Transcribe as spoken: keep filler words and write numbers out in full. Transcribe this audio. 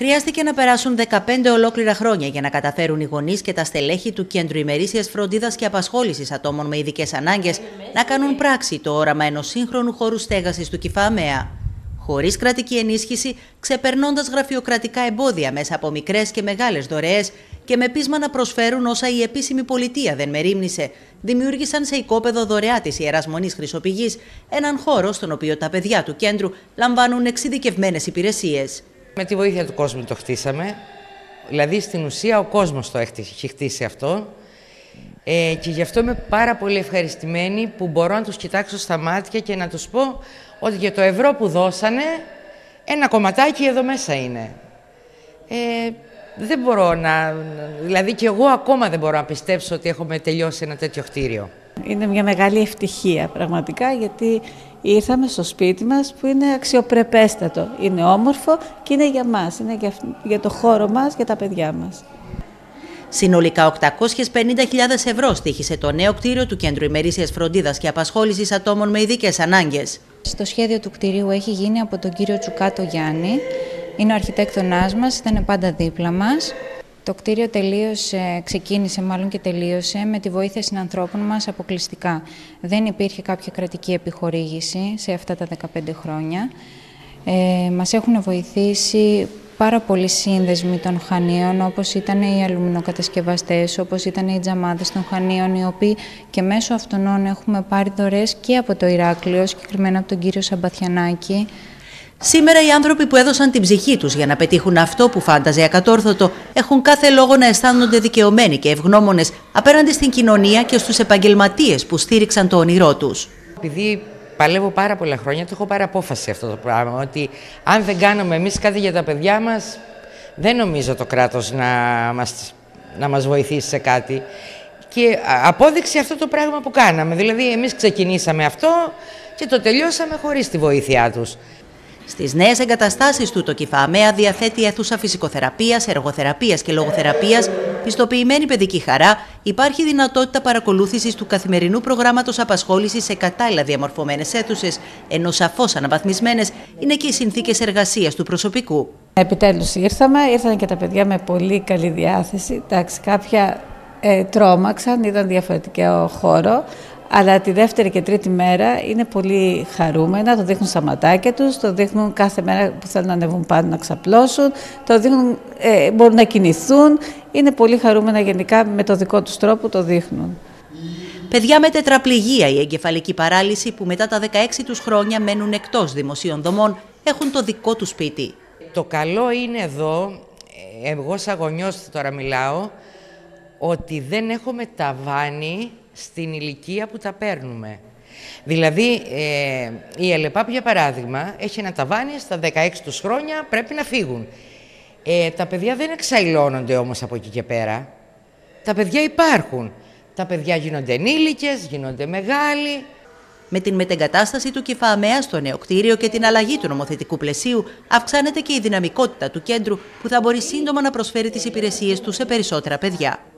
Χρειάστηκε να περάσουν δεκαπέντε ολόκληρα χρόνια για να καταφέρουν οι γονείς και τα στελέχη του Κέντρου Ημερήσιας Φροντίδας και Απασχόλησης Ατόμων με Ειδικές Ανάγκες να κάνουν πράξη το όραμα ενός σύγχρονου χώρου στέγασης του ΚΗΦΑΑμεΑ, χωρίς κρατική ενίσχυση, ξεπερνώντας γραφειοκρατικά εμπόδια μέσα από μικρές και μεγάλες δωρεές και με πείσμα να προσφέρουν όσα η επίσημη πολιτεία δεν μερίμνησε, δημιούργησαν σε οικόπεδο δωρεά της Ιεράς Μονής Χρυσοπηγής έναν χώρο στον οποίο τα παιδιά του κέντρου λαμβάνουν εξειδικευμένες υπηρεσίες. Με τη βοήθεια του κόσμου το χτίσαμε, δηλαδή στην ουσία ο κόσμος το έχει χτίσει αυτό ε, και γι' αυτό είμαι πάρα πολύ ευχαριστημένη που μπορώ να τους κοιτάξω στα μάτια και να τους πω ότι για το ευρώ που δώσανε ένα κομματάκι εδώ μέσα είναι. Ε, δεν μπορώ να, δηλαδή και εγώ ακόμα δεν μπορώ να πιστέψω ότι έχουμε τελειώσει ένα τέτοιο κτίριο. Είναι μια μεγάλη ευτυχία πραγματικά, γιατί ήρθαμε στο σπίτι μας που είναι αξιοπρεπέστατο, είναι όμορφο και είναι για μας, είναι για, για το χώρο μας, για τα παιδιά μας. Συνολικά οκτακόσιες πενήντα χιλιάδες ευρώ στοίχισε το νέο κτίριο του Κέντρου Ημερήσιας Φροντίδας και Απασχόλησης Ατόμων με Ειδικές Ανάγκες. Στο σχέδιο του κτιρίου έχει γίνει από τον κύριο Τσουκάτο Γιάννη, είναι ο αρχιτέκτονάς μας, ήταν πάντα δίπλα μας. Το κτίριο τελείωσε, ξεκίνησε μάλλον και τελείωσε με τη βοήθεια συνανθρώπων μας αποκλειστικά. Δεν υπήρχε κάποια κρατική επιχορήγηση σε αυτά τα δεκαπέντε χρόνια. Ε, μας έχουν βοηθήσει πάρα πολλοί σύνδεσμοι των Χανίων, όπως ήταν οι αλουμινοκατασκευαστές, όπως ήταν οι τζαμάδες των Χανίων, οι οποίοι και μέσω αυτών έχουμε πάρει δωρεές και από το Ηράκλειο, συγκεκριμένα από τον κύριο Σαμπαθιανάκη. Σήμερα οι άνθρωποι που έδωσαν την ψυχή τους για να πετύχουν αυτό που φάνταζε ακατόρθωτο έχουν κάθε λόγο να αισθάνονται δικαιωμένοι και ευγνώμονες απέναντι στην κοινωνία και στους επαγγελματίες που στήριξαν το όνειρό τους. Επειδή παλεύω πάρα πολλά χρόνια, το έχω πάρει απόφαση αυτό το πράγμα, ότι αν δεν κάνουμε εμείς κάτι για τα παιδιά μας, δεν νομίζω το κράτος να μας, να μας βοηθήσει σε κάτι. Και απόδειξη αυτό το πράγμα που κάναμε, δηλαδή εμείς ξεκινήσαμε αυτό και το τελειώσαμε χωρίς τη βοήθειά τους. Στις νέες εγκαταστάσεις του το ΚΗΦΑΑμεΑ διαθέτει αίθουσα φυσικοθεραπείας, εργοθεραπείας και λογοθεραπείας, πιστοποιημένη παιδική χαρά, υπάρχει δυνατότητα παρακολούθησης του καθημερινού προγράμματος απασχόλησης σε κατάλληλα διαμορφωμένες αίθουσες, ενώ σαφώς αναβαθμισμένες είναι και οι συνθήκες εργασίας του προσωπικού. Επιτέλους ήρθαμε, ήρθαν και τα παιδιά με πολύ καλή διάθεση. Εντάξει, κάποια ε, τρόμαξαν, ήταν διαφορετικό χώρο. Αλλά τη δεύτερη και τρίτη μέρα είναι πολύ χαρούμενα, το δείχνουν στα ματάκια τους, το δείχνουν κάθε μέρα που θέλουν να ανεβούν πάνω να ξαπλώσουν, το δείχνουν, ε, μπορούν να κινηθούν, είναι πολύ χαρούμενα γενικά με το δικό τους τρόπο το δείχνουν. Παιδιά με τετραπληγία ή εγκεφαλική παράλυση που μετά τα δεκαέξι τους χρόνια μένουν εκτός δημοσίων δομών έχουν το δικό τους σπίτι. Το καλό είναι εδώ, εγώ σαν γονιός τώρα μιλάω, ότι δεν έχουμε ταβάνι στην ηλικία που τα παίρνουμε. Δηλαδή, ε, η ΕΛΕΠΑ, για παράδειγμα, έχει ένα ταβάνι, στα δεκαέξι τους χρόνια πρέπει να φύγουν. Ε, τα παιδιά δεν εξαϊλώνονται όμως από εκεί και πέρα. Τα παιδιά υπάρχουν. Τα παιδιά γίνονται ενήλικες, γίνονται μεγάλοι. Με την μετεγκατάσταση του ΚΗΦΑΑμεΑ στο νέο κτίριο και την αλλαγή του νομοθετικού πλαισίου, αυξάνεται και η δυναμικότητα του κέντρου που θα μπορεί σύντομα να προσφέρει τις υπηρεσίες του σε περισσότερα παιδιά.